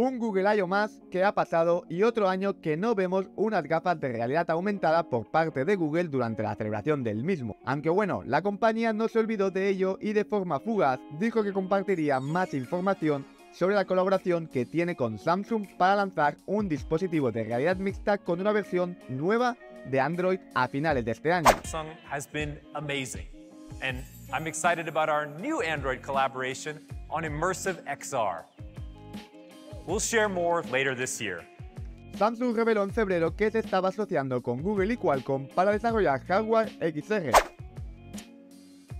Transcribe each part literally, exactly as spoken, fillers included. un Google I O más que ha pasado y otro año que no vemos unas gafas de realidad aumentada por parte de Google durante la celebración del mismo. Aunque bueno, la compañía no se olvidó de ello y de forma fugaz dijo que compartiría más información sobre la colaboración que tiene con Samsung para lanzar un dispositivo de realidad mixta con una versión nueva de Android a finales de este año. Samsung has been amazing and I'm excited about our new Android collaboration on Immersive X R. We'll share more later this year. Samsung reveló en febrero que se estaba asociando con Google y Qualcomm para desarrollar hardware X R.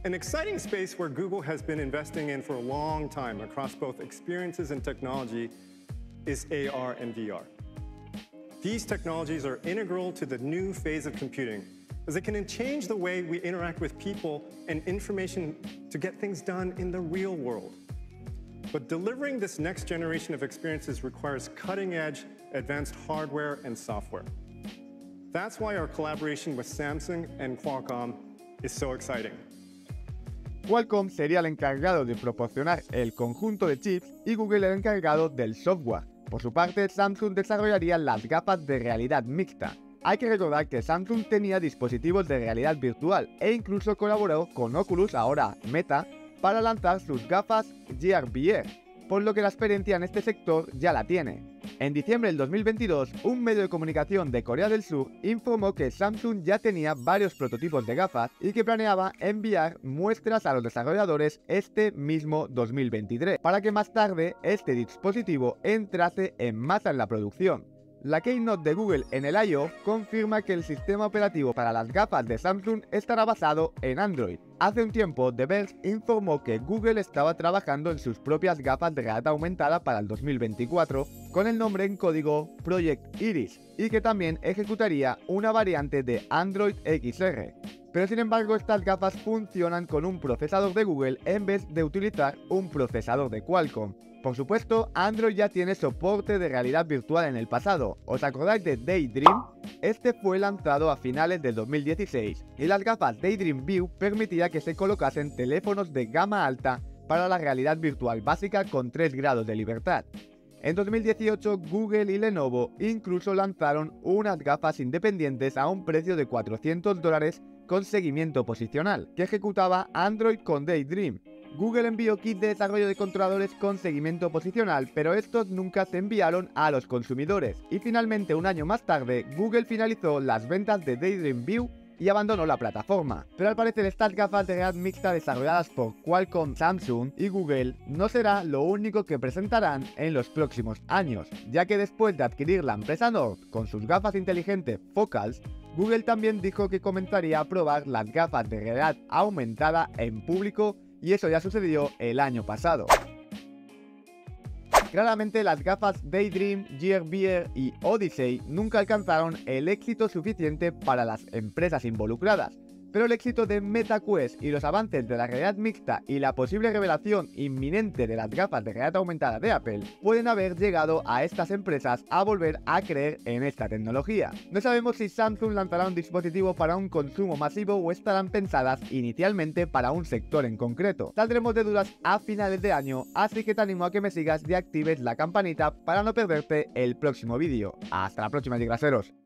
An exciting space where Google has been investing in for a long time across both experiences and technology is A R and V R. These technologies are integral to the new phase of computing, as they can change the way we interact with people and information to get things done in the real world. But delivering this next generation of experiences requires cutting-edge, advanced hardware and software. That's why our collaboration with Samsung and Qualcomm is so exciting. Qualcomm sería el encargado de proporcionar el conjunto de chips y Google el encargado del software. Por su parte, Samsung desarrollaría las gafas de realidad mixta. Hay que recordar que Samsung tenía dispositivos de realidad virtual e incluso colaboró con Oculus, ahora Meta, para lanzar sus gafas Gear V R, por lo que la experiencia en este sector ya la tiene. En diciembre del dos mil veintidós, un medio de comunicación de Corea del Sur informó que Samsung ya tenía varios prototipos de gafas y que planeaba enviar muestras a los desarrolladores este mismo dos mil veintitrés, para que más tarde este dispositivo entrase en masa en la producción. La Keynote de Google en el I O confirma que el sistema operativo para las gafas de Samsung estará basado en Android. Hace un tiempo, The Verge informó que Google estaba trabajando en sus propias gafas de realidad aumentada para el dos mil veinticuatro con el nombre en código Project Iris y que también ejecutaría una variante de Android X R. Pero sin embargo, estas gafas funcionan con un procesador de Google en vez de utilizar un procesador de Qualcomm. Por supuesto, Android ya tiene soporte de realidad virtual en el pasado. ¿Os acordáis de Daydream? Este fue lanzado a finales del dos mil dieciséis y las gafas Daydream View permitía que se colocasen teléfonos de gama alta para la realidad virtual básica con tres grados de libertad. En dos mil dieciocho, Google y Lenovo incluso lanzaron unas gafas independientes a un precio de cuatrocientos dólares con seguimiento posicional, que ejecutaba Android con Daydream. Google envió kits de desarrollo de controladores con seguimiento posicional, pero estos nunca se enviaron a los consumidores. Y finalmente, un año más tarde, Google finalizó las ventas de Daydream View y abandonó la plataforma. Pero al parecer, estas gafas de realidad mixta desarrolladas por Qualcomm, Samsung y Google no será lo único que presentarán en los próximos años, ya que después de adquirir la empresa Nord con sus gafas inteligentes Focals, Google también dijo que comenzaría a probar las gafas de realidad aumentada en público, y eso ya sucedió el año pasado. Claramente, las gafas Daydream, Gear V R y Odyssey nunca alcanzaron el éxito suficiente para las empresas involucradas, pero el éxito de Meta Quest y los avances de la realidad mixta y la posible revelación inminente de las gafas de realidad aumentada de Apple pueden haber llegado a estas empresas a volver a creer en esta tecnología. No sabemos si Samsung lanzará un dispositivo para un consumo masivo o estarán pensadas inicialmente para un sector en concreto. Saldremos de dudas a finales de año, así que te animo a que me sigas y actives la campanita para no perderte el próximo vídeo. Hasta la próxima, desgraseros.